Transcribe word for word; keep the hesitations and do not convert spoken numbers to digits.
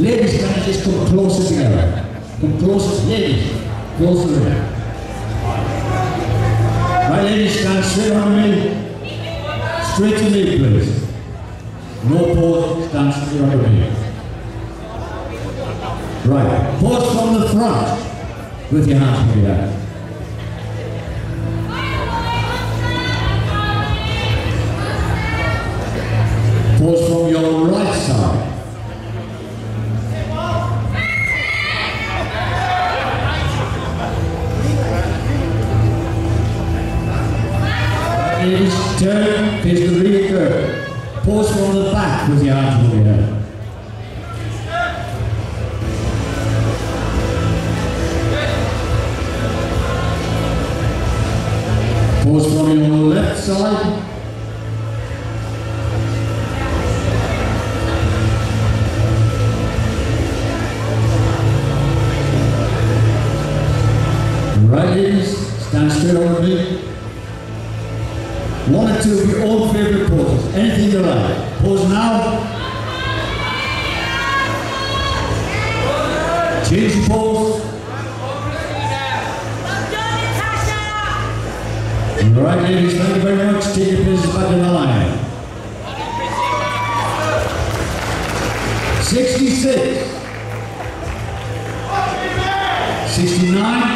Ladies, can I just come closer together? Come closer, ladies. Closer together. My ladies, can I sit on me? Straight to me, please. No pause, stand straight on me. Right, pause from the front with your hands together. Pause from your right side. Ladies, turn, face the rear curve. Pause from the back with your arms over your head. Pause from your left side. Right, ladies, stand straight over me. One or two of your old favourite poses. Anything you like. Pose now. Change the pose. Alright, ladies, thank you very much. Take your places back in the line. sixty-six. sixty-nine.